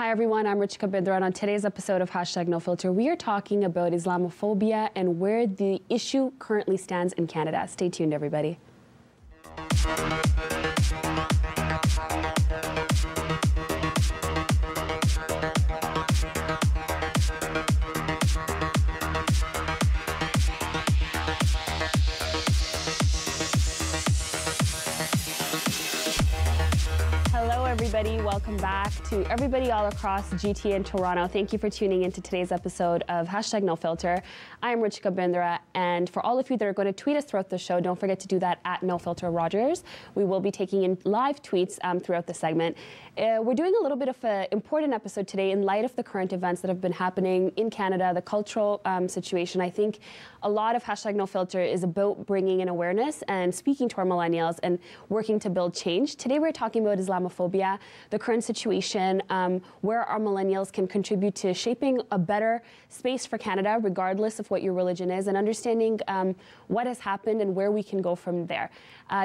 Hi everyone, I'm Richa Bindra, and on today's episode of #NoFilter, we are talking about Islamophobia and where the issue currently stands in Canada. Stay tuned, everybody. Welcome back to everybody all across GTA and Toronto. Thank you for tuning in to today's episode of #NoFilter. I am Richa Bindra, and for all of you that are going to tweet us throughout the show, don't forget to do that at NoFilter Rogers. We will be taking in live tweets throughout the segment. We're doing a little bit of an important episode today in light of the current events that have been happening in Canada, the cultural situation. I think a lot of #NoFilter is about bringing in awareness and speaking to our millennials and working to build change. Today we're talking about Islamophobia, the current situation, where our millennials can contribute to shaping a better space for Canada, regardless of what your religion is, and understanding what has happened and where we can go from there.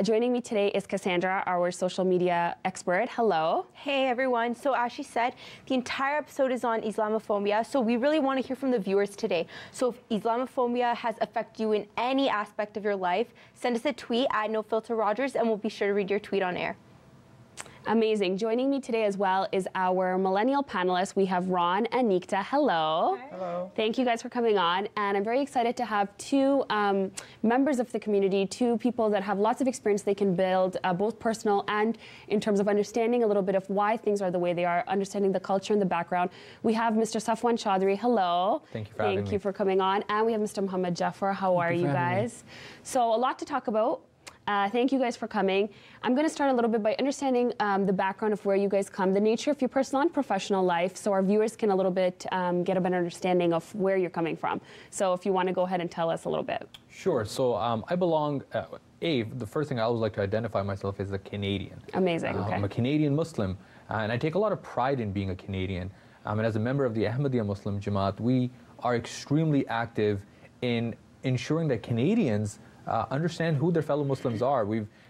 Joining me today is Cassandra, our social media expert. Hello. Hey, everyone. So as she said, the entire episode is on Islamophobia, so we really want to hear from the viewers today. So if Islamophobia has affected you in any aspect of your life, send us a tweet at @NoFilterRogers, and we'll be sure to read your tweet on air. Amazing. Joining me today as well is our millennial panelists. We have Ron and Nikita. Hello. Hi. Hello. Thank you guys for coming on. And I'm very excited to have two members of the community, two people that have lots of experience they can build, both personal and in terms of understanding a little bit of why things are the way they are, understanding the culture and the background. We have Mr. Safwan Chaudhry. Hello. Thank you for having me. Thank you for coming on. And we have Mr. Muhammad Jaffer. How are you guys? So a lot to talk about. Thank you guys for coming. I'm going to start a little bit by understanding the background of where you guys come, the nature of your personal and professional life, so our viewers can a little bit get a better understanding of where you're coming from. So if you want to go ahead and tell us a little bit. Sure. So I belong, the first thing I always like to identify myself as a Canadian. Amazing. Okay. I'm a Canadian Muslim, and I take a lot of pride in being a Canadian. And as a member of the Ahmadiyya Muslim Jamaat, we are extremely active in ensuring that Canadians understand who their fellow Muslims are.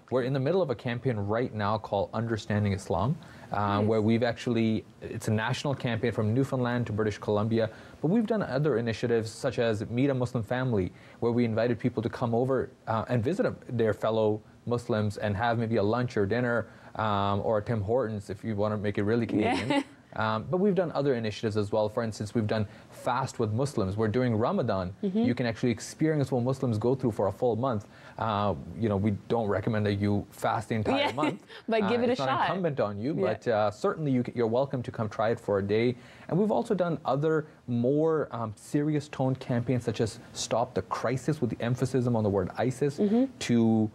We're in the middle of a campaign right now called Understanding Islam, nice. Where we've actually, it's a national campaign from Newfoundland to British Columbia, but we've done other initiatives such as Meet a Muslim Family, where we invited people to come over and visit their fellow Muslims and have maybe a lunch or dinner or a Tim Hortons if you want to make it really Canadian. Yeah. But we've done other initiatives as well. For instance, we've done Fast with Muslims. We're doing Ramadan. Mm-hmm. You can actually experience what Muslims go through for a full month. You know, we don't recommend that you fast the entire month. But give it a shot. It's not incumbent on you, but certainly you're welcome to come try it for a day. And we've also done other more serious-toned campaigns, such as Stop the Crisis, with the emphasis on the word ISIS, mm-hmm. to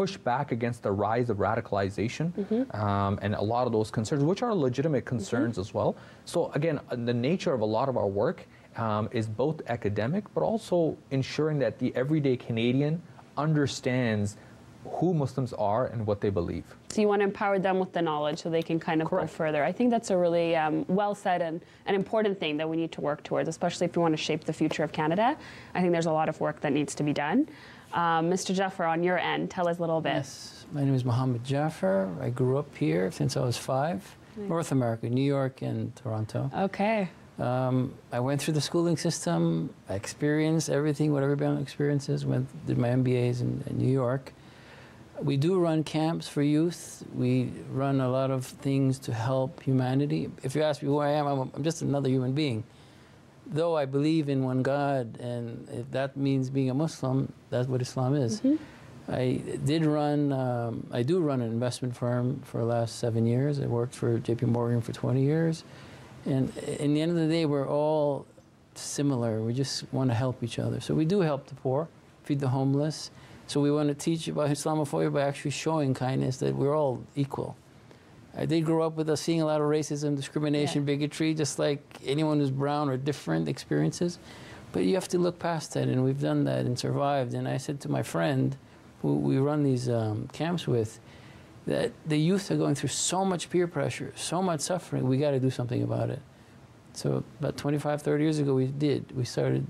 push back against the rise of radicalization, mm-hmm. And a lot of those concerns, which are legitimate concerns mm-hmm. as well. So again, the nature of a lot of our work is both academic, but also ensuring that the everyday Canadian understands who Muslims are and what they believe. So you want to empower them with the knowledge so they can kind of go further. I think that's a really well said and an important thing that we need to work towards, especially if you want to shape the future of Canada. I think there's a lot of work that needs to be done. Mr. Jaffer, on your end, tell us a little bit. Yes, my name is Muhammad Jaffer. I grew up here since I was 5. Nice. North America, New York and Toronto. Okay. I went through the schooling system. I experienced everything, what everybody experiences. Did my MBAs in New York. We do run camps for youth. We run a lot of things to help humanity. If you ask me who I am, I'm just another human being. Though I believe in one God, and if that means being a Muslim, that's what Islam is. Mm-hmm. I do run an investment firm for the last 7 years. I worked for JP Morgan for 20 years. And in the end of the day, we're all similar. We just want to help each other. So we do help the poor, feed the homeless. So we want to teach about Islamophobia by actually showing kindness, that we're all equal. I did grow up with us seeing a lot of racism, discrimination, bigotry, just like anyone who's brown or different experiences. But you have to look past that, and we've done that and survived. And I said to my friend, who we run these camps with, that the youth are going through so much peer pressure, so much suffering, we got to do something about it. So about 25, 30 years ago, we did. We started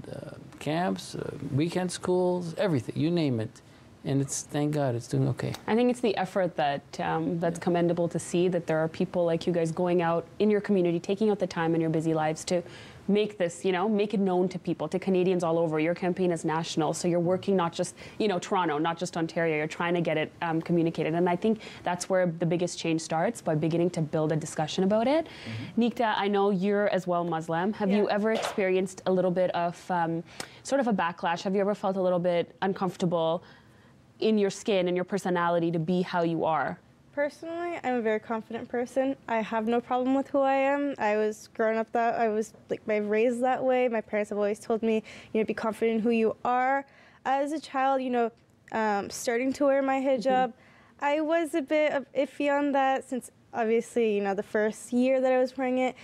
camps, weekend schools, everything, you name it. And it's, thank God, it's doing okay. I think it's the effort that that's commendable to see, that there are people like you guys going out in your community, taking out the time in your busy lives to make this, you know, make it known to people, to Canadians all over. Your campaign is national, so you're working not just, you know, Toronto, not just Ontario. You're trying to get it communicated. And I think that's where the biggest change starts, by beginning to build a discussion about it. Mm-hmm. Nikita, I know you're as well Muslim. Have you ever experienced a little bit of sort of a backlash? Have you ever felt a little bit uncomfortable in your skin and your personality to be how you are? Personally, I'm a very confident person. I have no problem with who I am. I was grown up that, I was like, raised that way. My parents have always told me, you know, be confident in who you are. As a child, you know, starting to wear my hijab, I was a bit iffy on that, since obviously, you know, the first year that I was wearing it,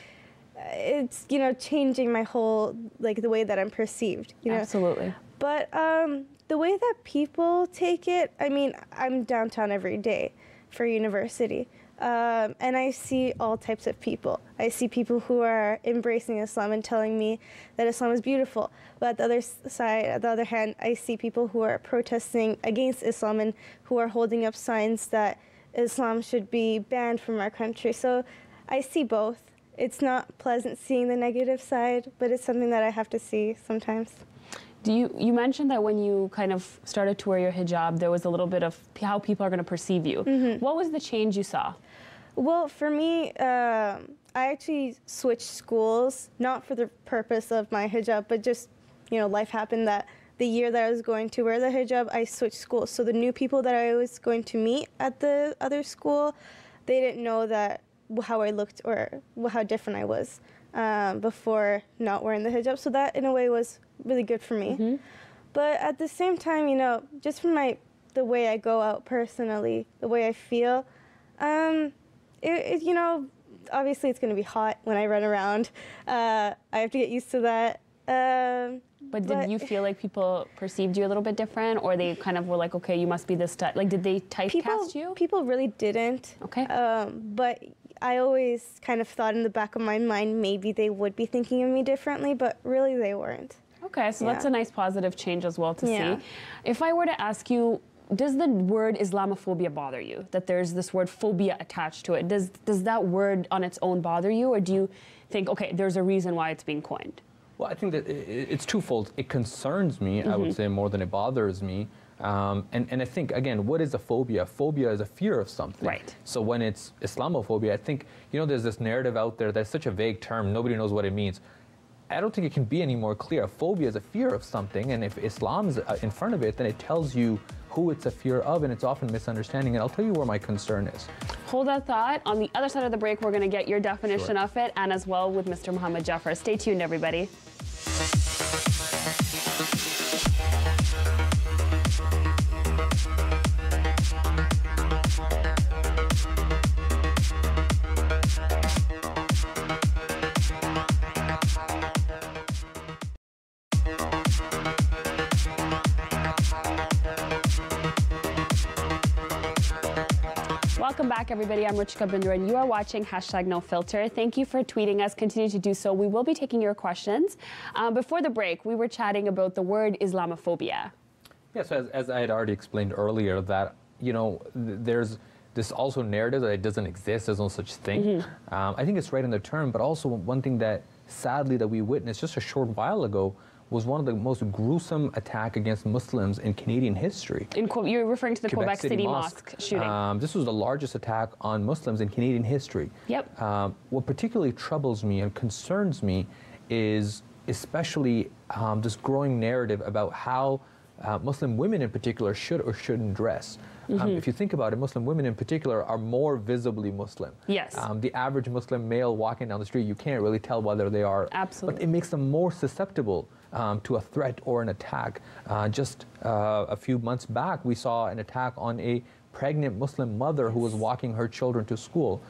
it's, you know, changing my whole, like, the way that I'm perceived, you know? Absolutely. But the way that people take it, I mean, I'm downtown every day for university, and I see all types of people. I see people who are embracing Islam and telling me that Islam is beautiful, but at the other side, at the other hand, I see people who are protesting against Islam and who are holding up signs that Islam should be banned from our country. So I see both. It's not pleasant seeing the negative side, but it's something that I have to see sometimes. Do you, you mentioned that when you kind of started to wear your hijab, there was a little bit of how people are going to perceive you. What was the change you saw? Well, for me, I actually switched schools, not for the purpose of my hijab, but just, you know, life happened that the year that I was going to wear the hijab, I switched schools. So the new people that I was going to meet at the other school, they didn't know that how I looked or how different I was before not wearing the hijab. So that, in a way, was really good for me. But at the same time, you know, just from the way I go out personally, the way I feel, you know, obviously it's going to be hot when I run around. I have to get used to that. But did you feel like people perceived you a little bit different, or they kind of were like, okay, you must be this type? Like, did they typecast you? People really didn't. Okay. But I always kind of thought in the back of my mind, maybe they would be thinking of me differently, but really they weren't. Okay, so that's a nice positive change as well to see. If I were to ask you, does the word Islamophobia bother you? That there's this word phobia attached to it. Does that word on its own bother you, or do you think, okay, there's a reason why it's being coined? Well, I think that it's twofold. It concerns me, I would say, more than it bothers me. And I think, again, what is a phobia? Phobia is a fear of something. Right. So when it's Islamophobia, I think, you know, there's this narrative out there that's such a vague term, nobody knows what it means. I don't think it can be any more clear. Phobia is a fear of something, and if Islam is in front of it, then it tells you who it's a fear of, and it's often misunderstanding, and I'll tell you where my concern is. Hold that thought. On the other side of the break, we're going to get your definition of it, and as well with Mr. Muhammad Jaffer. Stay tuned, everybody. Everybody, I'm Richa Bindra, and you are watching #NoFilter. Thank you for tweeting us. Continue to do so. We will be taking your questions. Before the break, we were chatting about the word Islamophobia. Yes, so as I had already explained earlier, that, you know, there's this also narrative that it doesn't exist, there's no such thing. I think it's right in the term, but also one thing that, sadly, that we witnessed just a short while ago was one of the most gruesome attacks against Muslims in Canadian history. You're referring to the Quebec City Mosque shooting. This was the largest attack on Muslims in Canadian history. Yep. What particularly troubles me and concerns me is especially this growing narrative about how Muslim women in particular should or shouldn't dress. If you think about it, Muslim women in particular are more visibly Muslim. Yes. The average Muslim male walking down the street, you can't really tell whether they are. Absolutely. But it makes them more susceptible to a threat or an attack. Just a few months back, we saw an attack on a pregnant Muslim mother who was walking her children to school.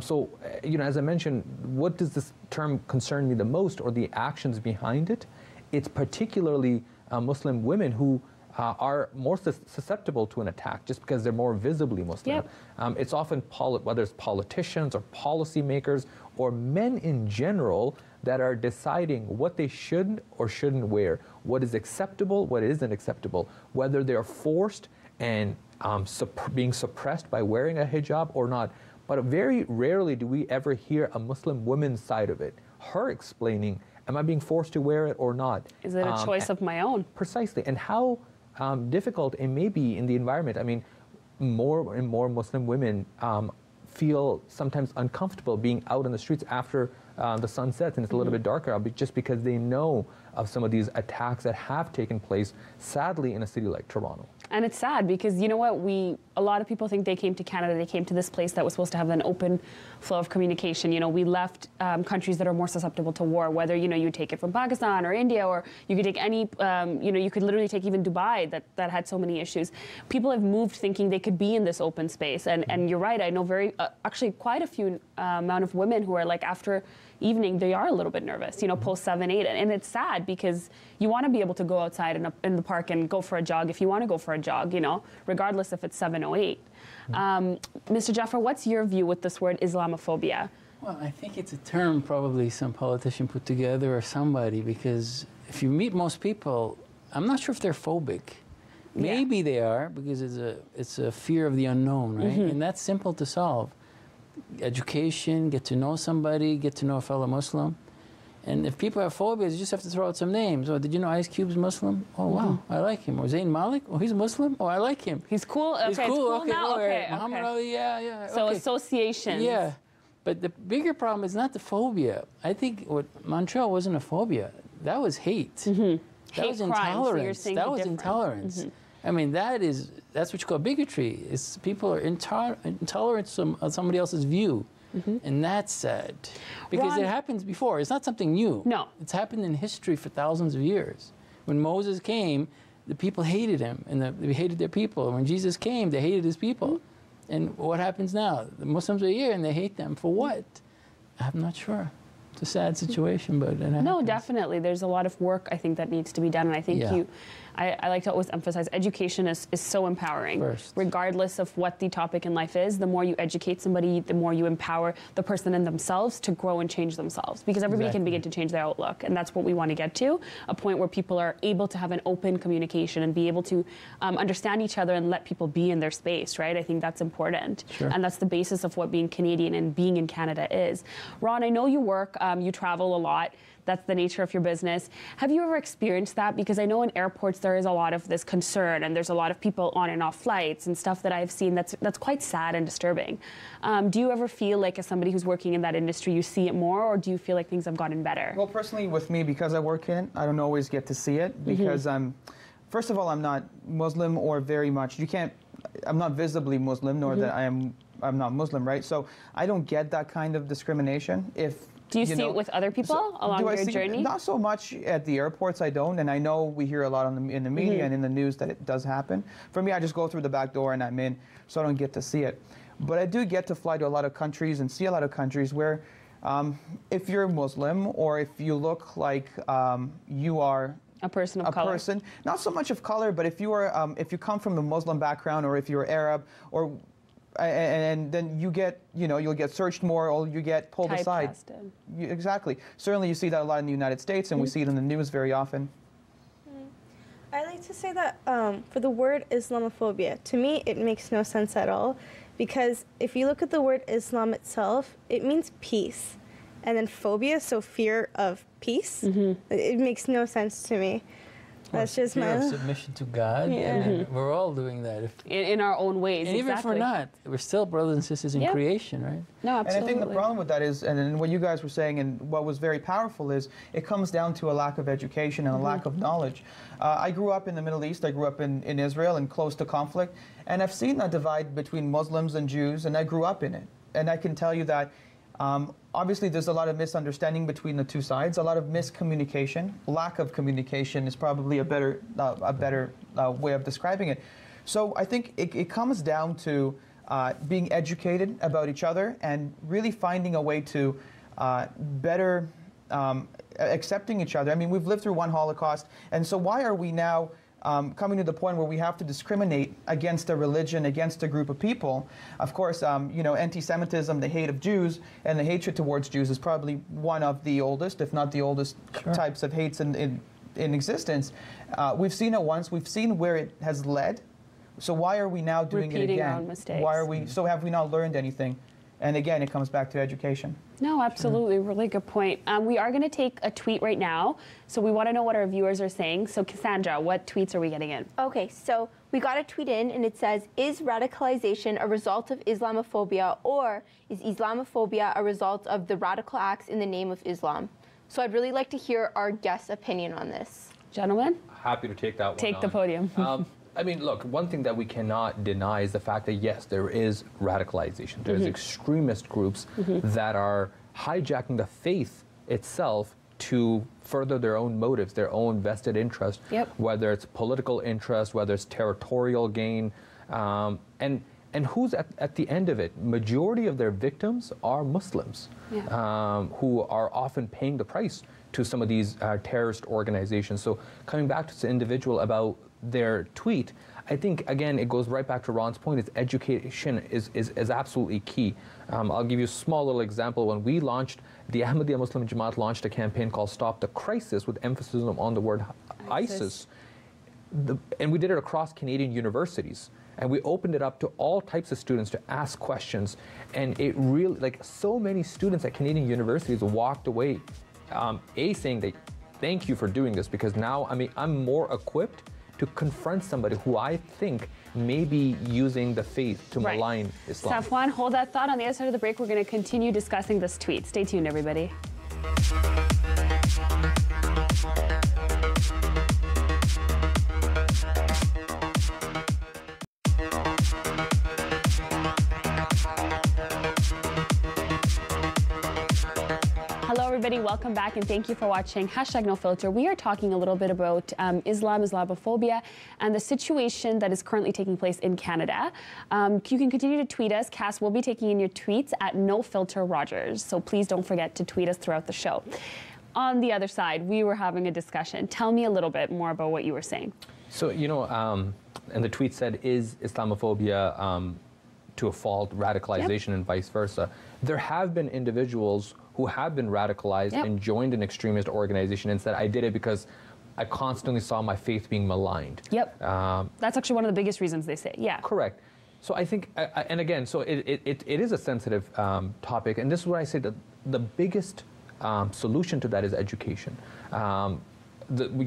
So, you know, as I mentioned, what does this term concern me the most, or the actions behind it? It's particularly Muslim women who are more susceptible to an attack just because they're more visibly Muslim. Yep. It's often, whether it's politicians or policymakers or men in general, that are deciding what they should or shouldn't wear, what is acceptable, what isn't acceptable, whether they're forced and being suppressed by wearing a hijab or not. But very rarely do we ever hear a Muslim woman's side of it, her explaining, am I being forced to wear it or not? Is it a choice of my own? Precisely, and how difficult it may be in the environment. I mean, more and more Muslim women feel sometimes uncomfortable being out in the streets after the sun sets and it's a little bit darker out, but just because they know of some of these attacks that have taken place, sadly, in a city like Toronto. And it's sad because, you know what, a lot of people think they came to Canada, they came to this place that was supposed to have an open flow of communication. You know, we left countries that are more susceptible to war, whether, you know, you take it from Pakistan or India, or you could take any, you know, you could literally take even Dubai that had so many issues. People have moved thinking they could be in this open space. And you're right, I know actually quite a few amount of women who are like, after evening, they are a little bit nervous, you know, post 7-8. And it's sad because you want to be able to go outside in the park and go for a jog if you want to go for a jog, you know, regardless if it's 7 or 8. Mr. Jaffer, what's your view with this word Islamophobia? Well, I think it's a term probably some politician put together or somebody, because if you meet most people, I'm not sure if they're phobic. Maybe they are, because it's a fear of the unknown, right? And that's simple to solve. Education, get to know somebody, get to know a fellow Muslim. And if people have phobias, you just have to throw out some names. Oh, did you know Ice Cube's Muslim? Oh, wow, I like him. Or Zayn Malik? Oh, he's Muslim? Oh, I like him. He's cool? Okay, he's cool. Okay, now? Okay, Muhammad Ali, yeah. So associations. Yeah. But the bigger problem is not the phobia. I think what Montreal wasn't a phobia. That was hate. That was intolerance. That was intolerance. I mean, that's what you call bigotry. It's people are intolerant to somebody else's view. And that's sad, because Ron, it happens before. It's not something new. No. It's happened in history for thousands of years. When Moses came, the people hated him, and they hated their people. When Jesus came, they hated his people. And what happens now? The Muslims are here, and they hate them. For what? I'm not sure. It's a sad situation, but no, definitely. There's a lot of work, I think, that needs to be done, and I think I like to always emphasize education is so empowering. First. Regardless of what the topic in life is, the more you educate somebody, the more you empower the person in themselves to grow and change themselves, because everybody can begin to change their outlook, and that's what we want to get to, a point where people are able to have an open communication and be able to understand each other and let people be in their space, right? I think that's important, and that's the basis of what being Canadian and being in Canada is. Ron, I know you work, you travel a lot. That's the nature of your business. Have you ever experienced that? Because I know in airports there is a lot of this concern, and there's a lot of people on and off flights and stuff that I've seen that's quite sad and disturbing. Do you ever feel like, as somebody who's working in that industry, you see it more, or do you feel like things have gotten better? Well, personally with me, because I work in it, I don't always get to see it, because first of all, I'm not Muslim or very much. I'm not visibly Muslim, nor that I'm not Muslim, right? So I don't get that kind of discrimination. Do you see it with other people along your journey? Not so much at the airports, I don't. And I know we hear a lot in the media and in the news that it does happen. For me, I just go through the back door and I'm in, so I don't get to see it. But I do get to fly to a lot of countries and see a lot of countries where if you're Muslim or if you look like you are a person of color. Not so much of color, but if you are, if you come from a Muslim background or if you're Arab or... And then you get, you'll get searched more, or you get pulled aside. Exactly. Certainly you see that a lot in the United States, and we see it in the news very often. I like to say that for the word Islamophobia, to me it makes no sense at all, because if you look at the word Islam itself, it means peace. And then phobia, so fear of peace, it makes no sense to me. That's just fear of submission to God, and we're all doing that. In our own ways, and even if we're not, we're still brothers and sisters in creation, right? No, absolutely. And I think the problem with that is, and what you guys were saying, and what was very powerful is, it comes down to a lack of education and a lack of knowledge. I grew up in the Middle East, I grew up in Israel and close to conflict, and I've seen that divide between Muslims and Jews, and I grew up in it. And I can tell you that obviously, there's a lot of misunderstanding between the two sides, a lot of miscommunication. Lack of communication is probably a better way of describing it. So I think it comes down to being educated about each other and really finding a way to better accepting each other. I mean, we've lived through one Holocaust, and so why are we now coming to the point where we have to discriminate against a religion, against a group of people? Of course, anti-Semitism, the hate of Jews, and the hatred towards Jews is probably one of the oldest, if not the oldest, types of hates in existence. We've seen it once. We've seen where it has led. So why are we now doing it again? Repeating our own mistakes. Why are we? So have we not learned anything? And again, it comes back to education. No, absolutely. Sure. Really good point. We are going to take a tweet right now. So we want to know what our viewers are saying. So Cassandra, what tweets are we getting in? Okay, so we got a tweet in, and it says, is radicalization a result of Islamophobia, or is Islamophobia a result of the radical acts in the name of Islam? So I'd really like to hear our guest's opinion on this. Gentlemen? Happy to take that one on. Take the podium. I mean, look, one thing that we cannot deny is the fact that, yes, there is radicalization. There's extremist groups that are hijacking the faith itself to further their own motives, their own vested interest, whether it's political interest, whether it's territorial gain. And who's at the end of it? Majority of their victims are Muslims who are often paying the price to some of these terrorist organizations. So coming back to the individual about their tweet, I think, again, it goes right back to Ron's point. It's education is absolutely key. I'll give you a small little example. When we launched, the Ahmadiyya Muslim Jamaat launched a campaign called Stop the Crisis with emphasis on the word ISIS. And we did it across Canadian universities. And we opened it up to all types of students to ask questions. And it really, like, so many students at Canadian universities walked away, saying that, thank you for doing this, because now, I mean, I'm more equipped to confront somebody who I think may be using the faith to malign Islam. Safwan, hold that thought. On the other side of the break, we're going to continue discussing this tweet. Stay tuned, everybody. Everybody, welcome back, and thank you for watching #NoFilter. We are talking a little bit about Islam, Islamophobia, and the situation that is currently taking place in Canada. You can continue to tweet us. Cass will be taking in your tweets at @NoFilterRogers. So please don't forget to tweet us throughout the show. On the other side, we were having a discussion. Tell me a little bit more about what you were saying. So, you know, and the tweet said, is Islamophobia to a fault, radicalization, and vice versa? There have been individuals who have been radicalized and joined an extremist organization and said, I did it because I constantly saw my faith being maligned. That's actually one of the biggest reasons they say, Correct. So I think, and again, so it is a sensitive topic, and this is where I say that the biggest solution to that is education. You know,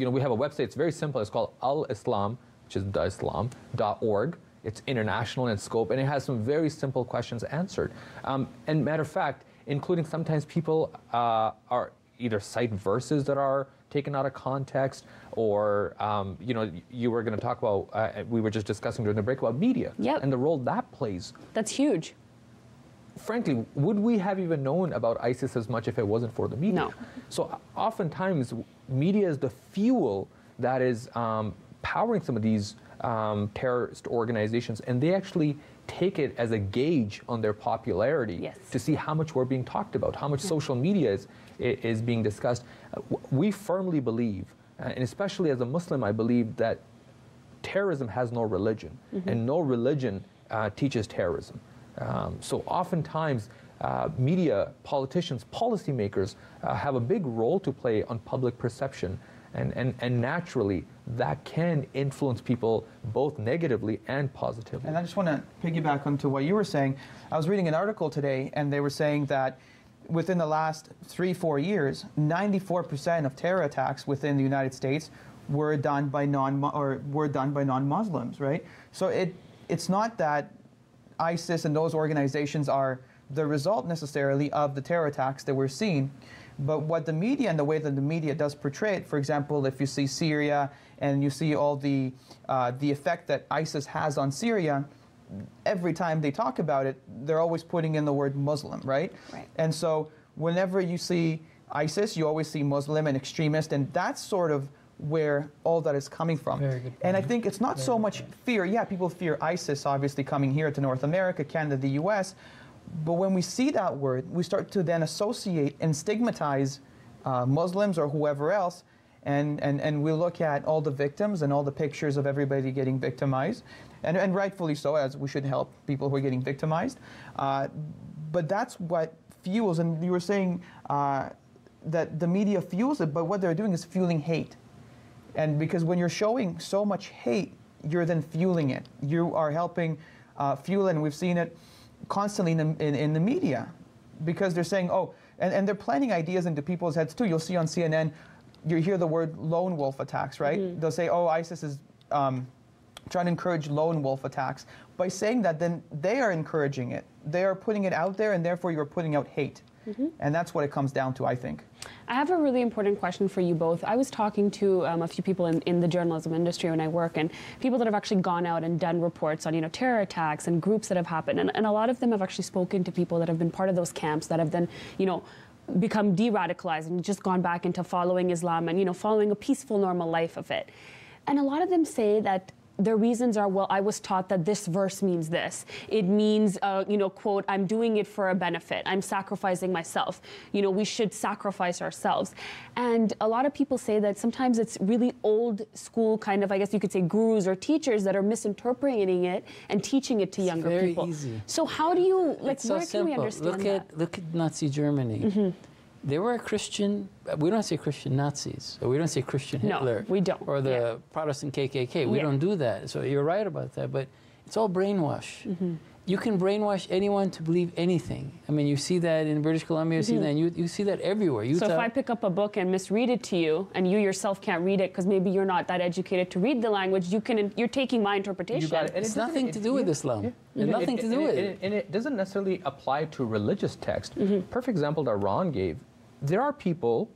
we have a website, it's very simple, it's called al-Islam, which is the Islam.org. It's international in scope, and it has some very simple questions answered. And matter of fact, including sometimes people are either cite verses that are taken out of context, or you know, you were going to talk about, we were just discussing during the break about media and the role that plays. That's huge. Frankly, would we have even known about ISIS as much if it wasn't for the media? No. So oftentimes, media is the fuel that is powering some of these terrorist organizations, and they actually take it as a gauge on their popularity to see how much we're being talked about, how much social media is being discussed. We firmly believe, and especially as a Muslim, I believe that terrorism has no religion, and no religion teaches terrorism. So oftentimes, media, politicians, policymakers have a big role to play on public perception. And naturally, that can influence people both negatively and positively. And I just want to piggyback onto what you were saying. I was reading an article today, and they were saying that within the last 3-4 years, 94% of terror attacks within the United States were done by non-Muslims, right? So it's not that ISIS and those organizations are the result necessarily of the terror attacks that we're seeing. But what the media and the way that the media does portray it, for example, if you see Syria and you see all the effect that ISIS has on Syria, every time they talk about it, they're always putting in the word Muslim, right? And so whenever you see ISIS, you always see Muslim and extremist, and that's sort of where all that is coming from. Very good point. And I think it's not so much fear. Yeah, people fear ISIS, obviously, coming here to North America, Canada, the U.S., but when we see that word, we start to then associate and stigmatize Muslims or whoever else, and we look at all the victims and all the pictures of everybody getting victimized, and rightfully so, as we should help people who are getting victimized. But that's what fuels, and you were saying that the media fuels it, but what they're doing is fueling hate. And because when you're showing so much hate, you're then fueling it. You are helping fuel, and we've seen it constantly in the media, because they're saying, oh, and they're planting ideas into people's heads too. You'll see on CNN, you hear the word lone wolf attacks, right? Mm-hmm. They'll say, oh, ISIS is trying to encourage lone wolf attacks. By saying that, then they are encouraging it. They are putting it out there, and therefore you're putting out hate. Mm-hmm. And that's what it comes down to, I think. I have a really important question for you both. I was talking to a few people in the journalism industry when I work, and people that have actually gone out and done reports on, you know, terror attacks and groups that have happened. And a lot of them have actually spoken to people that have been part of those camps that have then, you know, become de-radicalized and just gone back into following Islam and, you know, following a peaceful, normal life of it. And a lot of them say that their reasons are, well, I was taught that this verse means this. It means, you know, quote, I'm doing it for a benefit. I'm sacrificing myself. You know, we should sacrifice ourselves. And a lot of people say that sometimes it's really old school kind of, I guess you could say, gurus or teachers that are misinterpreting it and teaching it to younger people. It's very easy. So how do you, like, it's so where simple. Can we understand look at Nazi Germany. Mm-hmm. They were Christian, we don't say Christian Nazis, or we don't say Christian Hitler. No, we don't. Or the Protestant KKK, we don't do that. So you're right about that, but it's all brainwash. Mm-hmm. You can brainwash anyone to believe anything. I mean, you see that in British Columbia, you see that, and you see that everywhere. So if I pick up a book and misread it to you, and you yourself can't read it because maybe you're not that educated to read the language, you're taking my interpretation. You got it. And it's nothing to do with Islam. Nothing to do with it. And it doesn't necessarily apply to religious text. Mm-hmm. Perfect example that Ron gave. There are people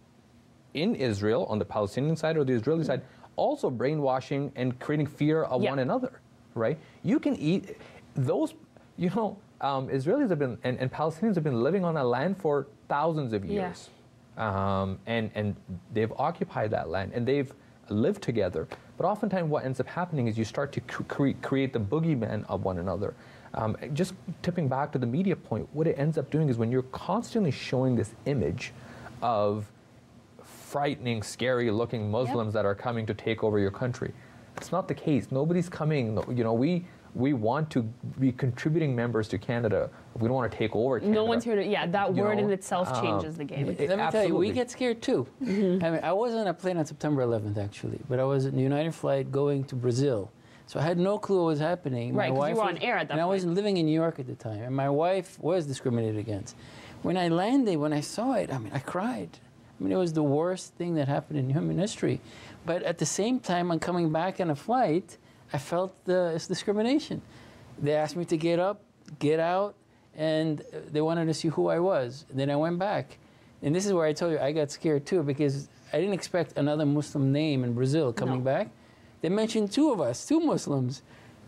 in Israel, on the Palestinian side or the Israeli side, also brainwashing and creating fear of one another, right? You can eat those, you know, Israelis have been, and Palestinians have been living on a land for thousands of years. Yeah. And they've occupied that land, and they've lived together. But oftentimes what ends up happening is you start to create the boogeyman of one another. Just tipping back to the media point, what it ends up doing is when you're constantly showing this image of frightening, scary-looking Muslims that are coming to take over your country. It's not the case. Nobody's coming. You know, we want to be contributing members to Canada. We don't want to take over Canada. No one's here to, that word in itself changes the game. Let me tell you, we get scared too. Mm-hmm. I mean, I was on a plane on September 11th, actually, but I was in a United flight going to Brazil. So I had no clue what was happening. Right, because you were on air at that point. And I wasn't living in New York at the time, and my wife was discriminated against. When I landed, when I saw it, I mean, I cried. I mean, it was the worst thing that happened in human history. But at the same time, on coming back on a flight, I felt it's discrimination. They asked me to get up, get out, and they wanted to see who I was. And then I went back. And this is where I told you I got scared too, because I didn't expect another Muslim name in Brazil coming back. They mentioned two of us, two Muslims.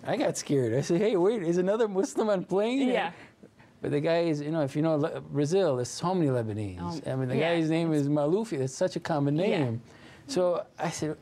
I got scared. I said, hey, wait, is another Muslim on plane? Yeah. But the guy is, you know, if you know Brazil, there's so many Lebanese. I mean, the guy's name is Maloufi. It's such a common name. Yeah. So I said,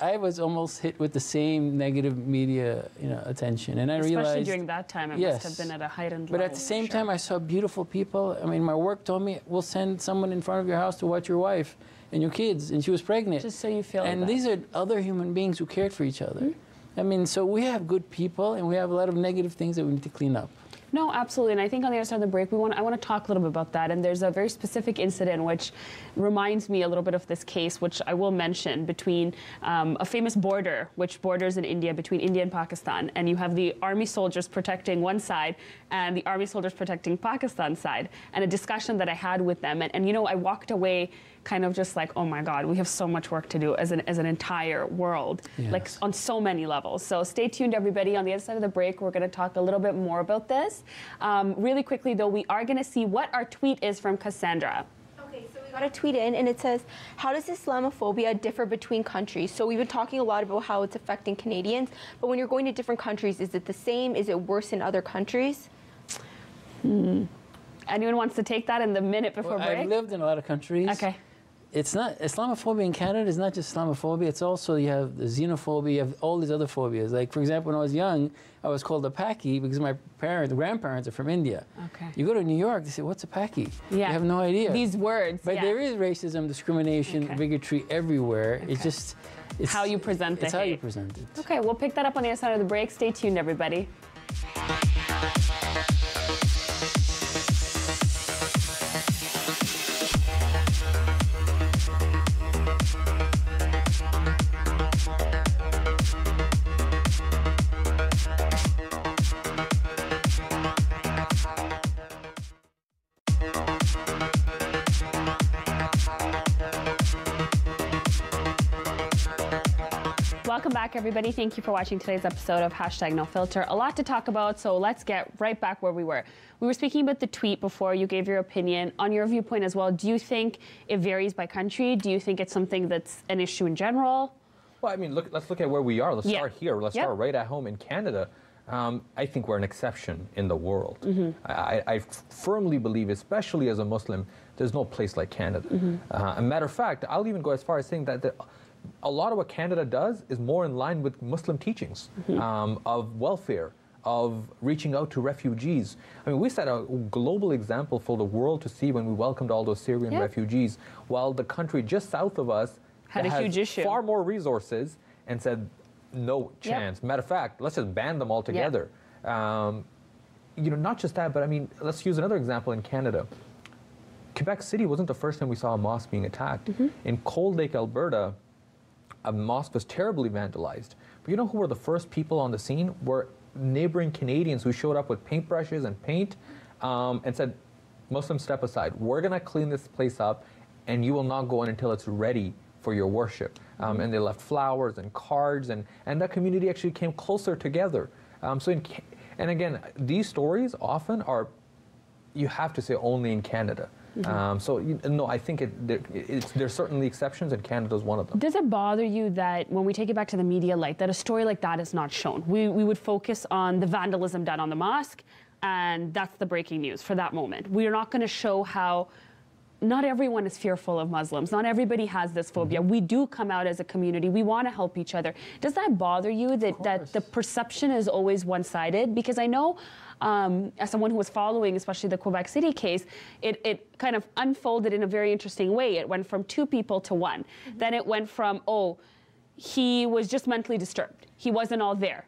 I was almost hit with the same negative media, you know, attention. And I realized, especially during that time, it must have been at a heightened level. But at the same time, I saw beautiful people. I mean, my work told me, we'll send someone in front of your house to watch your wife and your kids, and she was pregnant. Just so you feel that. And these are other human beings who cared for each other. Mm-hmm. I mean, so we have good people, and we have a lot of negative things that we need to clean up. No, absolutely, and I think on the other side of the break, I want to talk a little bit about that, and there's a very specific incident which reminds me a little bit of this case, which I will mention, between a famous border, which borders in India, between India and Pakistan, and you have the army soldiers protecting one side and the army soldiers protecting Pakistan's side, and a discussion that I had with them, and you know, I walked away kind of just like, oh my God, we have so much work to do as an entire world, like on so many levels. So stay tuned, everybody. On the other side of the break, we're going to talk a little bit more about this. Really quickly, though, we are going to see what our tweet is from Cassandra. Okay, so we got a tweet in, and it says, how does Islamophobia differ between countries? So we've been talking a lot about how it's affecting Canadians, but when you're going to different countries, is it the same? Is it worse in other countries? Anyone wants to take that in the minute before break? I've lived in a lot of countries. Okay. It's not, Islamophobia in Canada is not just Islamophobia, it's also, you have the xenophobia, you have all these other phobias. Like, for example, when I was young, I was called a Paki because my grandparents are from India. Okay. You go to New York, they say, what's a Paki? Yeah. You have no idea. These words, but there is racism, discrimination, bigotry everywhere. Okay. It's just, it's how you present it. It's how you present it. Okay, we'll pick that up on the other side of the break. Stay tuned, everybody. Welcome back, everybody. Thank you for watching today's episode of #NoFilter. A lot to talk about, so let's get right back where we were. We were speaking about the tweet before. You gave your opinion on your viewpoint as well. Do you think it varies by country? Do you think it's something that's an issue in general? Well, I mean, look, let's look at where we are. Let's start here. Let's start right at home in Canada. I think we're an exception in the world. I firmly believe, especially as a Muslim, there's no place like Canada. A matter of fact, I'll even go as far as saying that a lot of what Canada does is more in line with Muslim teachings of welfare, of reaching out to refugees. I mean, we set a global example for the world to see when we welcomed all those Syrian refugees, while the country just south of us had a huge issue, far more resources, and said, no chance. Matter of fact, let's just ban them altogether. You know, not just that, but I mean, let's use another example in Canada. Quebec City wasn't the first time we saw a mosque being attacked. In Cold Lake, Alberta, a mosque was terribly vandalized. But you know who were the first people on the scene? Were neighboring Canadians who showed up with paintbrushes and paint and said, Muslims, step aside. We're going to clean this place up, and you will not go in until it's ready for your worship. And they left flowers and cards, and that community actually came closer together. And again, these stories often are, you have to say, only in Canada. So, no, I think there's certainly exceptions, and Canada's one of them. Does it bother you that when we take it back to the media light, that a story like that is not shown? We would focus on the vandalism done on the mosque, and that's the breaking news for that moment. We are not going to show how not everyone is fearful of Muslims. Not everybody has this phobia. We do come out as a community. We want to help each other. Does that bother you that the perception is always one-sided? Because I know, as someone who was following, especially the Quebec City case, it kind of unfolded in a very interesting way. It went from two people to one. Then it went from, oh, he was just mentally disturbed. He wasn't all there.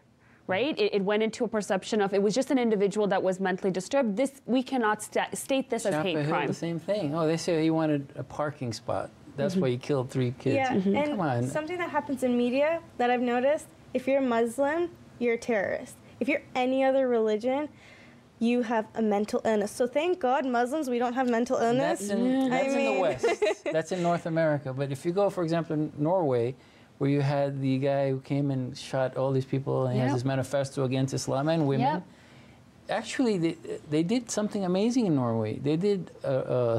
Right? It went into a perception of it was just an individual that was mentally disturbed. This, we cannot state this as hate crime. The same thing. Oh, they say he wanted a parking spot. That's why he killed three kids. Yeah, and come on. Something that happens in media that I've noticed, if you're a Muslim, you're a terrorist. If you're any other religion, you have a mental illness. So thank God, Muslims, we don't have mental illness. That's in the West. That's in North America. But if you go, for example, in Norway, where you had the guy who came and shot all these people and has his manifesto against Islam and women. Actually, they did something amazing in Norway. They did a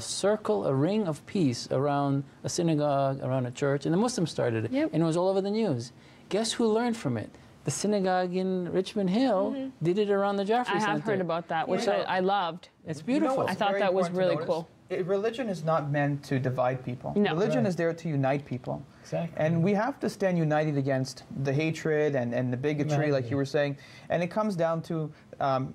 ring of peace around a synagogue, around a church, and the Muslims started it. And it was all over the news. Guess who learned from it? The synagogue in Richmond Hill did it around the Jaffer Center. I have heard about that, which I loved. It's beautiful. You know, I thought that was really cool. Religion is not meant to divide people. No. Religion is there to unite people. Exactly. And we have to stand united against the hatred and the bigotry, like you were saying. And it comes down to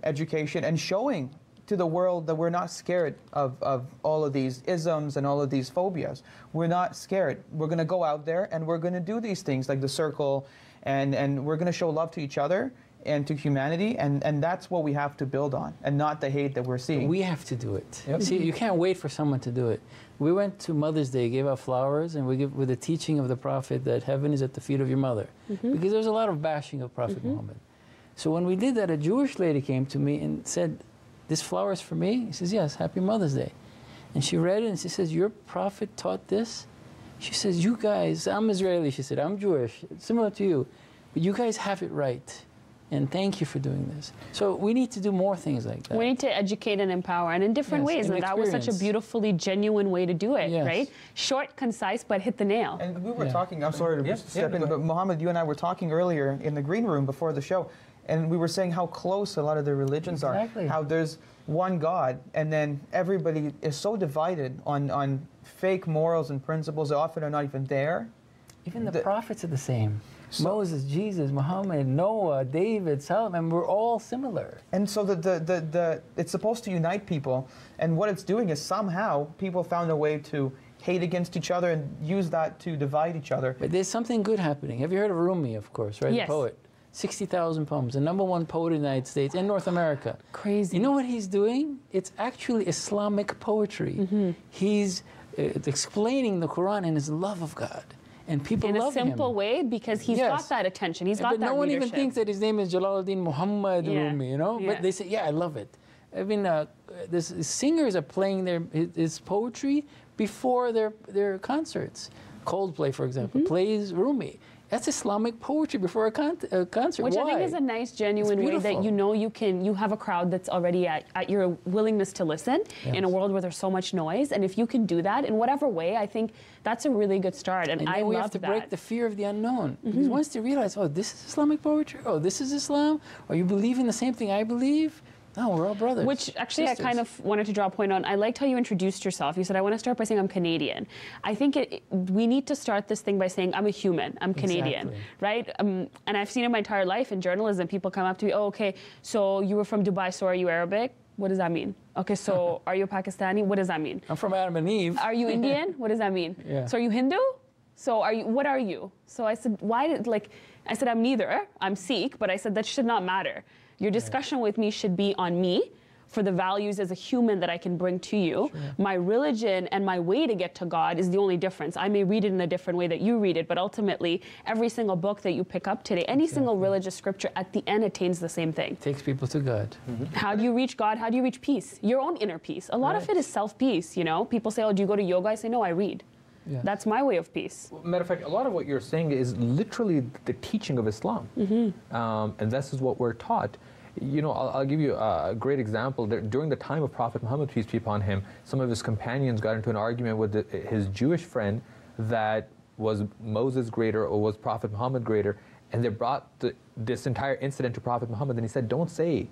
education and showing to the world that we're not scared of all of these isms and all of these phobias. We're not scared. We're going to go out there and we're going to do these things like the circle, and we're going to show love to each other and to humanity, and that's what we have to build on, and not the hate that we're seeing. We have to do it. See, you can't wait for someone to do it. We went to Mother's Day, gave out flowers, and we give with the teaching of the Prophet that heaven is at the feet of your mother, because there's a lot of bashing of Prophet Muhammad. So when we did that, a Jewish lady came to me and said, "This flower is for me?" He says, "Yes, happy Mother's Day." And she read it and she says, "Your Prophet taught this?" She says, "You guys, I'm Israeli," she said, "I'm Jewish, similar to you, but you guys have it right. And thank you for doing this." So we need to do more things like that. We need to educate and empower, and in different ways. And that was such a beautifully genuine way to do it, right? Short, concise, but hit the nail. And we were talking, I'm sorry to step in, but Muhammad, you and I were talking earlier in the green room before the show, and we were saying how close a lot of the religions are. How there's one God, and then everybody is so divided on fake morals and principles that often are not even there. Even the prophets are the same. So, Moses, Jesus, Muhammad, Noah, David, Solomon, we're all similar. And so it's supposed to unite people, and what it's doing is somehow people found a way to hate against each other and use that to divide each other. But there's something good happening. Have you heard of Rumi, of course, right? Yes. The poet. 60,000 poems, the #1 poet in the United States and North America. Crazy. You know what he's doing? It's actually Islamic poetry. He's explaining the Quran and his love of God. And people love him. In a simple way, because he's got that attention. He's got that leadership. But no one even thinks that his name is Jalaluddin Muhammad Rumi, you know? But they say, I love it. I mean, this singers are playing his poetry before their concerts. Coldplay, for example, plays Rumi. That's Islamic poetry before a concert. Which I think is a nice, genuine way that you can, you have a crowd that's already at your willingness to listen in a world where there's so much noise. And if you can do that in whatever way, I think that's a really good start. And I love that. And we have to break the fear of the unknown. Because once they realize, oh, this is Islamic poetry, oh, this is Islam, or you believe in the same thing I believe. No, we're all brothers. Which, actually, sisters. I kind of wanted to draw a point on. I liked how you introduced yourself. You said, I want to start by saying I'm Canadian. I think we need to start this thing by saying I'm a human. I'm Canadian, right? And I've seen in my entire life in journalism, people come up to me, oh, okay, so you were from Dubai, so are you Arabic? What does that mean? Okay, so are you Pakistani? What does that mean? I'm from Adam and Eve. Are you Indian? What does that mean? Yeah. So are you Hindu? So are you, what are you? So I said, why did, like, I said, I'm neither, I'm Sikh, but I said that should not matter. Your discussion with me should be on me, for the values as a human that I can bring to you. Sure. My religion and my way to get to God is the only difference. I may read it in a different way that you read it, but ultimately, every single book that you pick up today, any single religious scripture at the end attains the same thing. It takes people to God. How do you reach God? How do you reach peace? Your own inner peace. A lot of it is self-peace, you know? People say, oh, do you go to yoga? I say, no, I read. Yeah. That's my way of peace. Well, matter of fact, a lot of what you're saying is literally the teaching of Islam. And this is what we're taught. You know, I'll give you a great example. During the time of Prophet Muhammad, peace be upon him, some of his companions got into an argument with his Jewish friend that was Moses greater or was Prophet Muhammad greater. And they brought this entire incident to Prophet Muhammad. And he said, don't say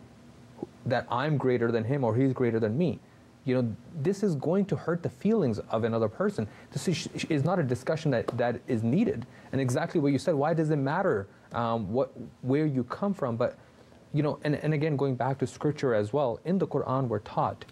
that I'm greater than him or he's greater than me. You know, this is going to hurt the feelings of another person. This is not a discussion that is needed. And exactly what you said, why does it matter where you come from? But, you know, and again, going back to scripture as well, in the Quran we're taught,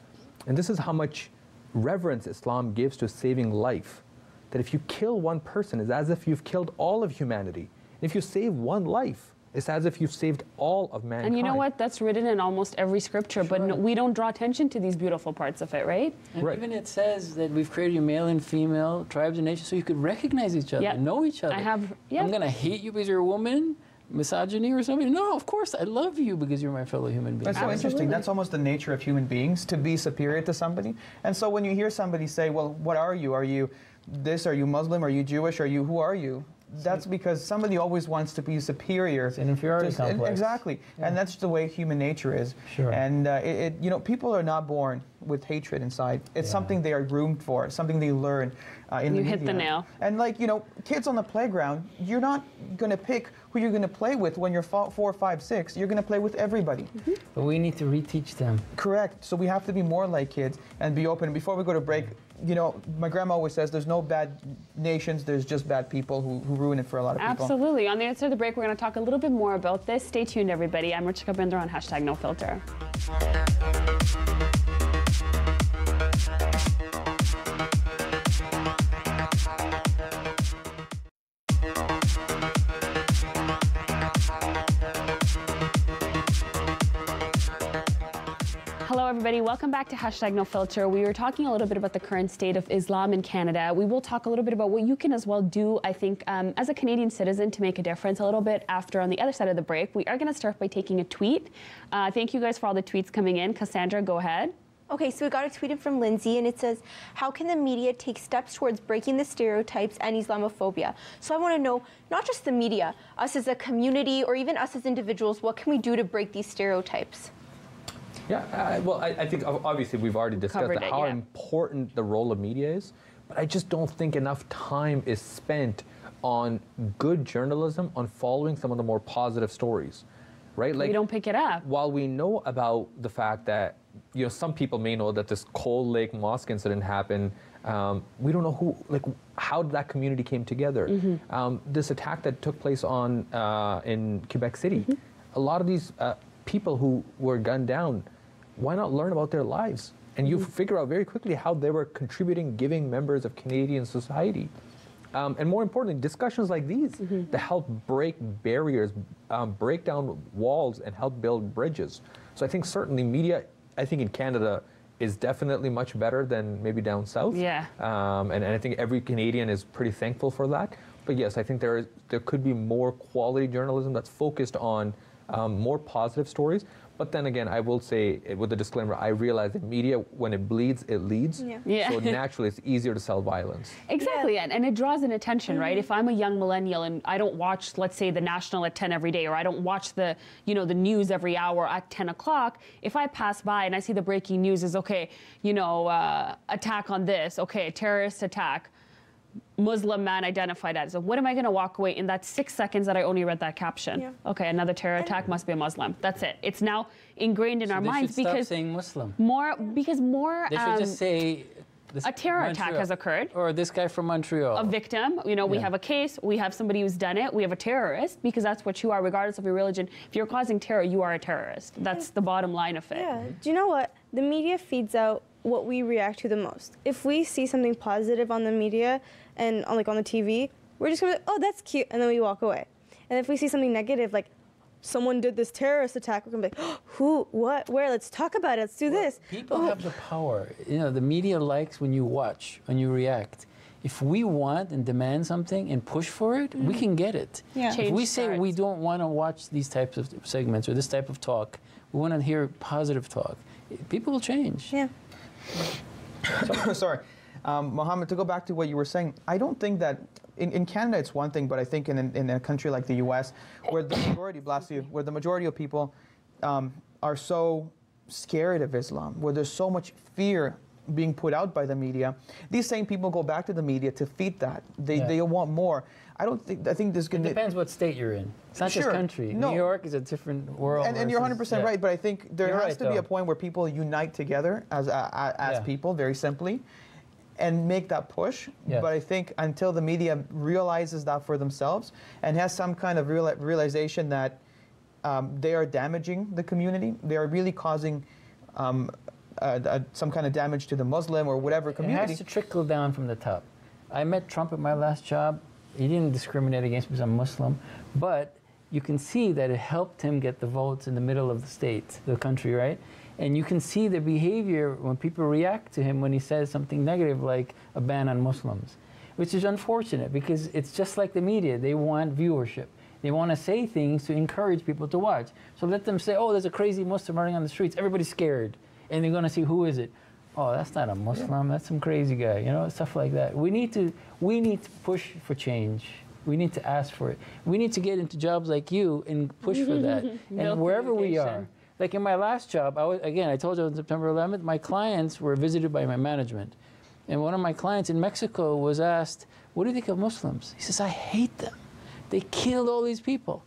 and this is how much reverence Islam gives to saving life, that if you kill one person, it's as if you've killed all of humanity. If you save one life, it's as if you've saved all of mankind. And you know what? That's written in almost every scripture, but no, we don't draw attention to these beautiful parts of it, right? And even it says that we've created you male and female, tribes and nations, so you could recognize each other, know each other. I'm going to hate you because you're a woman, misogyny or something. No, of course, I love you because you're my fellow human being. That's so interesting. That's almost the nature of human beings, to be superior to somebody. And so when you hear somebody say, well, what are you? Are you this? Are you Muslim? Are you Jewish? Are you, who are you? That's because somebody always wants to be superior. It's an inferiority complex. Exactly, and that's the way human nature is. And you know, people are not born with hatred inside. It's something they are groomed for. Something they learn in the media. You hit the nail. And like, you know, kids on the playground, you're not going to pick who you're going to play with when you're 4, 5, 6. You're going to play with everybody. But we need to reteach them. Correct. So we have to be more like kids and be open. Before we go to break, you know, my grandma always says there's no bad nations, there's just bad people who ruin it for a lot of people. Absolutely. On the other side of the break, we're going to talk a little bit more about this. Stay tuned, everybody. I'm Richa Bindra on #NoFilter. Hello, everybody. Welcome back to #NoFilter. We were talking a little bit about the current state of Islam in Canada. We will talk a little bit about what you can as well do, I think, as a Canadian citizen to make a difference a little bit after. On the other side of the break, we are going to start by taking a tweet. Thank you guys for all the tweets coming in. Cassandra, go ahead. Okay, so we got a tweet in from Lindsay, and it says, how can the media take steps towards breaking the stereotypes and Islamophobia? So I want to know, not just the media, us as a community, or even us as individuals, what can we do to break these stereotypes? Yeah, well, I think obviously we've already discussed how important the role of media is, but I just don't think enough time is spent on good journalism, on following some of the more positive stories, right? Like, we don't pick it up. While we know about the fact that, you know, some people may know that this Cold Lake Mosque incident happened, we don't know who, like, how that community came together. This attack that took place on in Quebec City, a lot of these people who were gunned down, why not learn about their lives? And you figure out very quickly how they were contributing, giving members of Canadian society. And more importantly, discussions like these that help break barriers, break down walls, and help build bridges. So I think certainly media, I think in Canada, is definitely much better than maybe down south. And I think every Canadian is pretty thankful for that. But yes, I think there could be more quality journalism that's focused on more positive stories, But then again, I will say with a disclaimer, I realize that media, when it bleeds, it leads. Yeah. Yeah. So naturally, it's easier to sell violence. Exactly, yeah. And it draws an attention, right? If I'm a young millennial and I don't watch, let's say, the National at 10 every day, or I don't watch the, you know, the news every hour at 10 o'clock, if I pass by and I see the breaking news is, okay, you know, attack on this, okay, terrorist attack, Muslim man identified as. So what am I going to walk away in that 6 seconds that I only read that caption? Yeah. Okay, another terror attack, must be a Muslim. That's it. It's now ingrained in our minds because they should stop saying Muslim. They should just say a terror attack has occurred. Or this guy from Montreal. A victim. You know, we have a case. We have somebody who's done it. We have a terrorist, because that's what you are, regardless of your religion. If you're causing terror, you are a terrorist. That's the bottom line of it. Yeah. Do you know what? The media feeds out what we react to the most. If we see something positive on the media and on, like, on the TV, we're just gonna be like, oh, that's cute, and then we walk away. And if we see something negative, like someone did this terrorist attack, we're gonna be like, oh, who, what, where, let's talk about it, let's do this. People have the power. You know, the media likes when you watch, when you react. If we want and demand something and push for it, we can get it. Yeah. If we say we don't wanna watch these types of segments or this type of talk, we wanna hear positive talk, people will change. Yeah. Sorry, Mohammed, to go back to what you were saying, I don't think that in Canada it's one thing, but I think in a country like the U.S., where the majority, bless you, where the majority of people are so scared of Islam, where there's so much fear being put out by the media, these same people go back to the media to feed that. They want more. I think there's going to... It depends what state you're in. It's not just country. No. New York is a different world. And you're 100% right, but I think there has to be a point where people unite together as people, very simply, and make that push. Yeah. But I think until the media realizes that for themselves and has some kind of realization that they are damaging the community, they are really causing... some kind of damage to the Muslim or whatever community. It has to trickle down from the top. I met Trump at my last job. He didn't discriminate against me because I'm Muslim, but you can see that it helped him get the votes in the middle of the state, the country, right? And you can see the behavior when people react to him when he says something negative like a ban on Muslims, which is unfortunate because it's just like the media. They want viewership. They want to say things to encourage people to watch. So let them say, oh, there's a crazy Muslim running on the streets. Everybody's scared. And they're going to see, who is it? Oh, that's not a Muslim. That's some crazy guy. You know, stuff like that. We need to push for change. We need to ask for it. We need to get into jobs like you and push for that. And wherever we are. Like in my last job, I told you on September 11th, my clients were visited by my management. And one of my clients in Mexico was asked, what do you think of Muslims? He says, I hate them. They killed all these people.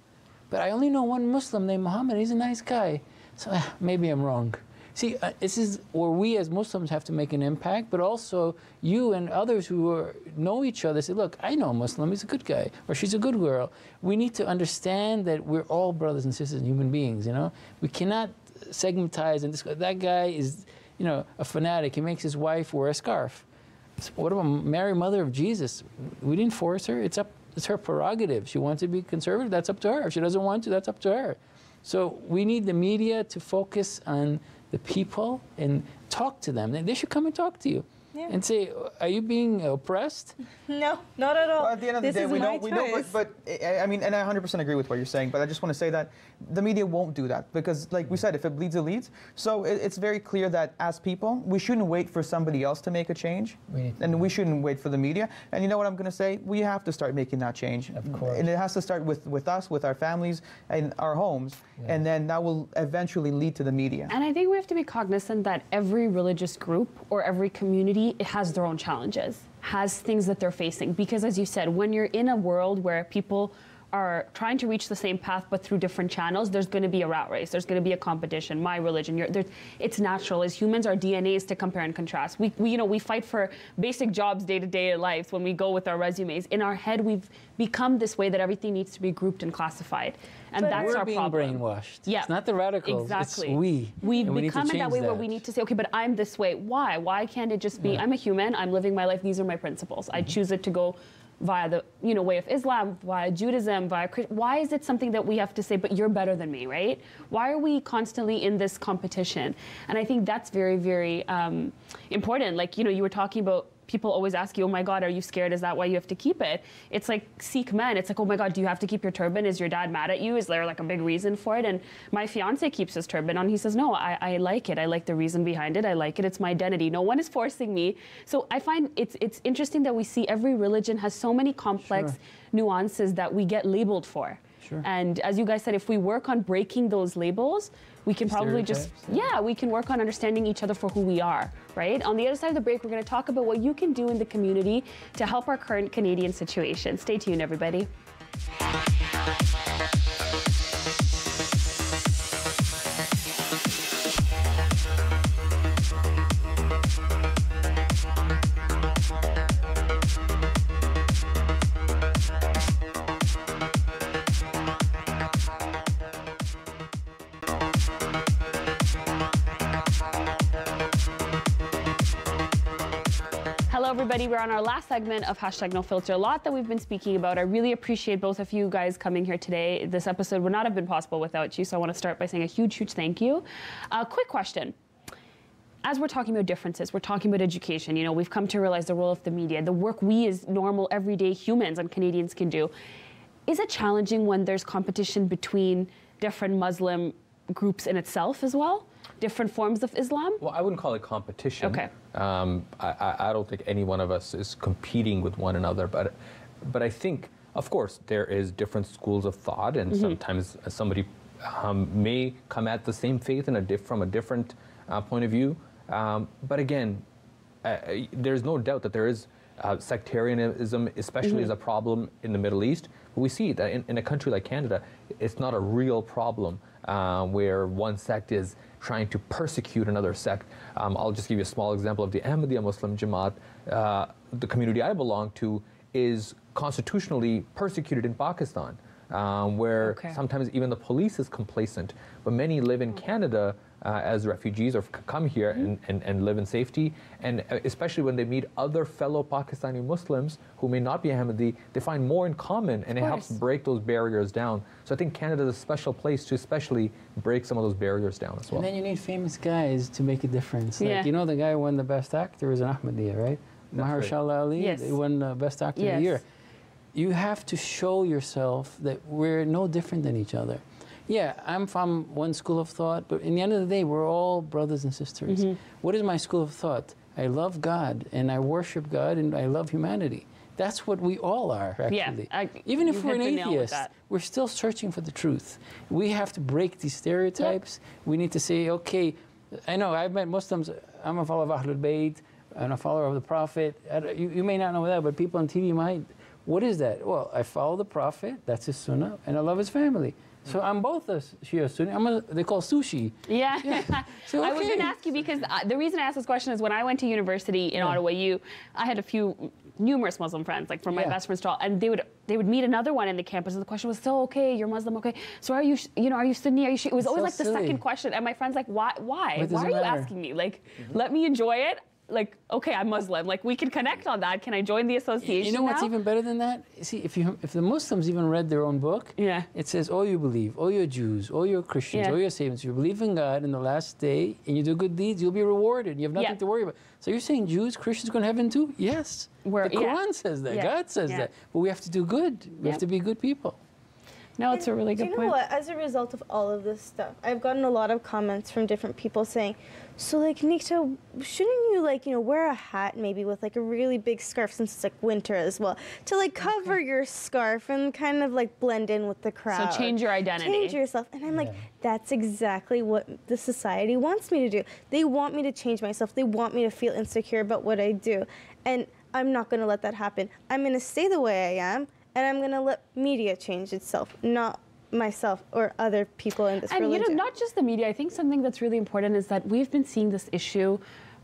But I only know one Muslim named Muhammad. He's a nice guy. So maybe I'm wrong. See, this is where we as Muslims have to make an impact, but also you and others who know each other say, look, I know a Muslim, he's a good guy, or she's a good girl. We need to understand that we're all brothers and sisters and human beings, you know? We cannot segmentize and discuss, that guy is, you know, a fanatic. He makes his wife wear a scarf. So what about Mary, mother of Jesus? We didn't force her. It's her prerogative. She wants to be conservative, that's up to her. If she doesn't want to, that's up to her. So we need the media to focus on the people and talk to them. They should come and talk to you and say, are you being oppressed? No, not at all. Well, at the end of the day, we don't, but I mean, and I 100% agree with what you're saying, but I just want to say that the media won't do that because, like we said, if it bleeds, it leads. So it's very clear that as people, we shouldn't wait for somebody else to make a change, and we shouldn't wait for the media. And you know what I'm going to say? We have to start making that change. Of course. And it has to start with us, with our families, and our homes, and then that will eventually lead to the media. And I think we have to be cognizant that every religious group or every community, it has their own challenges, has things that they're facing. Because as you said, when you're in a world where people are trying to reach the same path but through different channels, there's going to be a rat race. There's going to be a competition. My religion, it's natural. As humans, our DNA is to compare and contrast. We fight for basic jobs, day-to-day lives when we go with our resumes. In our head, we've become this way that everything needs to be grouped and classified. And but that's our problem. We're being brainwashed. Yeah. It's not the radicals. Exactly. It's we. We've become in that way where we need to say, okay, but I'm this way. Why? Why can't it just be, I'm a human, I'm living my life, these are my principles. I choose it to go via the way of Islam, via Judaism, via Christian. Why is it something that we have to say, but you're better than me, right? Why are we constantly in this competition? And I think that's very, very important. Like, you were talking about people always ask you, oh my God, are you scared? Is that why you have to keep it? It's like Sikh men. It's like, oh my God, do you have to keep your turban? Is your dad mad at you? Is there like a big reason for it? And my fiance keeps his turban on. He says, no, I like it. I like the reason behind it. I like it. It's my identity. No one is forcing me. So I find it's interesting that we see every religion has so many complex nuances that we get labeled for. And as you guys said, if we work on breaking those labels, we can probably just, we can work on understanding each other for who we are, right? On the other side of the break, we're going to talk about what you can do in the community to help our current Canadian situation. Stay tuned, everybody. Everybody, we're on our last segment of #NoFilter. A lot that we've been speaking about. I really appreciate both of you guys coming here today. This episode would not have been possible without you, so I want to start by saying a huge, huge thank you. Quick question. As we're talking about differences, we're talking about education. You know, we've come to realize the role of the media, the work we as normal, everyday humans and Canadians can do. Is it challenging when there's competition between different Muslim groups in itself as well? Different forms of Islam? Well, I wouldn't call it competition. Okay. I don't think any one of us is competing with one another, but I think, of course, there is different schools of thought, and sometimes somebody may come at the same faith in from a different point of view. But again, there's no doubt that there is sectarianism, especially as a problem in the Middle East. But we see that in a country like Canada, it's not a real problem where one sect is trying to persecute another sect. I'll just give you a small example of the Ahmadiyya Muslim Jamaat. The community I belong to is constitutionally persecuted in Pakistan, where sometimes even the police is complacent. But many live in Canada as refugees or come here and live in safety. And especially when they meet other fellow Pakistani Muslims who may not be Ahmadi, they find more in common, and it helps break those barriers down. So I think Canada is a special place to especially break some of those barriers down as well. And then you need famous guys to make a difference. Yeah. Like, you know, the guy who won the Best Actor was an Ahmadiyya, right? Mahershala Ali, they won the Best Actor of the Year. You have to show yourself that we're no different than each other. Yeah, I'm from one school of thought, but in the end of the day, we're all brothers and sisters. What is my school of thought? I love God, and I worship God, and I love humanity. That's what we all are, actually. Yeah, even if we're an atheist, we're still searching for the truth. We have to break these stereotypes. We need to say, okay, I know, I've met Muslims, I'm a follower of Ahlul Bayt, I'm a follower of the Prophet. You may not know that, but people on TV might. What is that? Well, I follow the Prophet, that's his sunnah, and I love his family. So I'm both a Shia Sunni. They call sushi. Yeah. So, I was going to ask you, because the reason I asked this question is when I went to university in Ottawa, I had numerous Muslim friends, like from my best friend's stall, and they would meet another one in the campus, and the question was, so okay, you're Muslim, okay, so are you, are you Sunni, are you Shia? It was always so like the second question, and my friend's like, why are you asking me? Like, let me enjoy it. Like, okay, I'm Muslim. Like, we can connect on that. Can I join the association? You know what's even better than that? See, if the Muslims even read their own book, it says, all you believe, all you're Jews, all you're Christians, all you're Sabbaths, you believe in God in the last day, and you do good deeds, you'll be rewarded. You have nothing to worry about. So you're saying Jews, Christians go to heaven too? Yes. The Quran says that. God says that. But we have to do good. We have to be good people. No, it's a really good point. You know what? As a result of all of this stuff, I've gotten a lot of comments from different people saying, so like, Nikita, shouldn't you like, wear a hat maybe with like a really big scarf, since it's like winter as well, to like cover your scarf and kind of like blend in with the crowd. So change your identity. Change yourself. And I'm like, that's exactly what the society wants me to do. They want me to change myself. They want me to feel insecure about what I do. And I'm not going to let that happen. I'm going to stay the way I am. And I'm going to let media change itself, not myself or other people in this religion. And not just the media. I think something that's really important is that we've been seeing this issue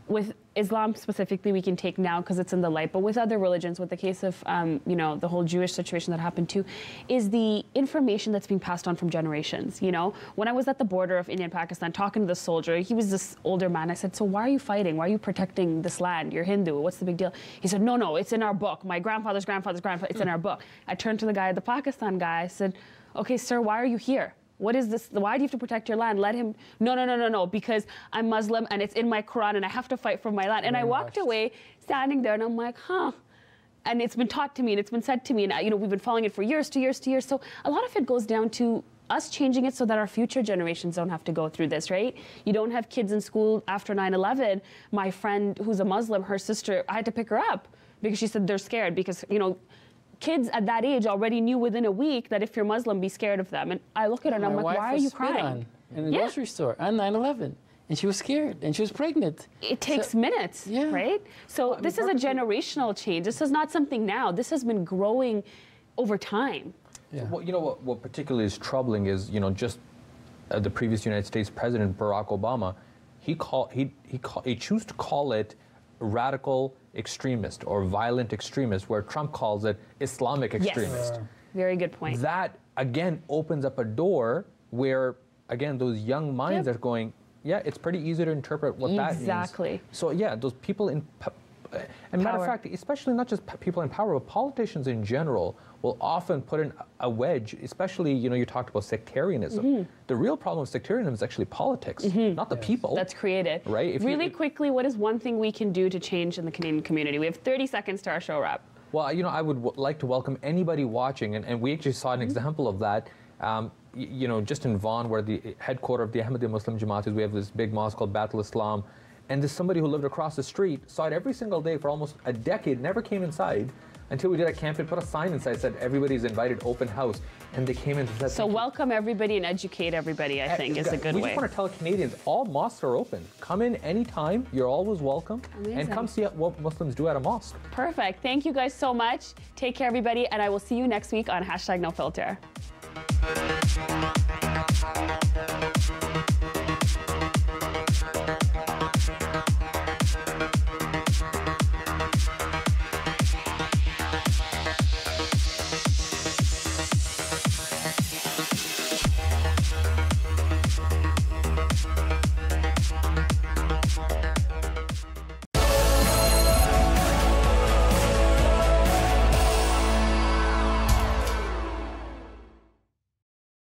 with Islam specifically, we can take now because it's in the light, but with other religions, with the case of, the whole Jewish situation that happened too, is the information that's being passed on from generations. When I was at the border of India and Pakistan talking to the soldier, he was this older man. I said, so why are you fighting? Why are you protecting this land? You're Hindu. What's the big deal? He said, no, it's in our book. My grandfather's grandfather's grandfather, it's in our book. I turned to the Pakistan guy, I said, okay, sir, why are you here? What is this? Why do you have to protect your land? Let him. No, no, no, no, no. Because I'm Muslim and it's in my Quran and I have to fight for my land. And I walked away standing there and I'm like, huh. And it's been taught to me and it's been said to me. And, you know, we've been following it for years, 2 years, 2 years. So a lot of it goes down to us changing it so that our future generations don't have to go through this, right? You don't have kids in school after 9/11. My friend who's a Muslim, her sister, I had to pick her up because she said they're scared because, you know, kids at that age already knew within a week that if you're Muslim, be scared of them. And I look at her and I'm like, why are you crying? In the grocery store on 9/11. And she was scared, and she was pregnant. It takes minutes, right? So this is a generational change. This is not something now. This has been growing over time. Yeah. So what, you know, what particularly is troubling is, you know, just the previous United States President, Barack Obama, he chose to call it radical extremist or violent extremist, where Trump calls it Islamic extremist. Yes. Very good point. That, again, opens up a door where, again, those young minds are going, yeah, it's pretty easy to interpret what that means. Exactly. So, yeah, those people in and matter of fact, especially not just people in power, but politicians in general will often put in a wedge, especially, you know, you talked about sectarianism. The real problem with sectarianism is actually politics, not the people. That's created. Right? Really quickly, what is one thing we can do to change in the Canadian community? We have 30 seconds to our show wrap. Well, you know, I would like to welcome anybody watching, and we actually saw an example of that. You know, just in Vaughan, where the headquarters of the Ahmadiyya Muslim Jamaat is, we have this big mosque called Baitul Islam. And there's somebody who lived across the street, saw it every single day for almost a decade, never came inside until we did a campaign, put a sign inside, said everybody's invited, open house. And they came in. And said, so welcome everybody and educate everybody, I think, is a good way. We just want to tell Canadians, all mosques are open. Come in anytime. You're always welcome. Amazing. And come see what Muslims do at a mosque. Perfect. Thank you guys so much. Take care, everybody. And I will see you next week on #NoFilter.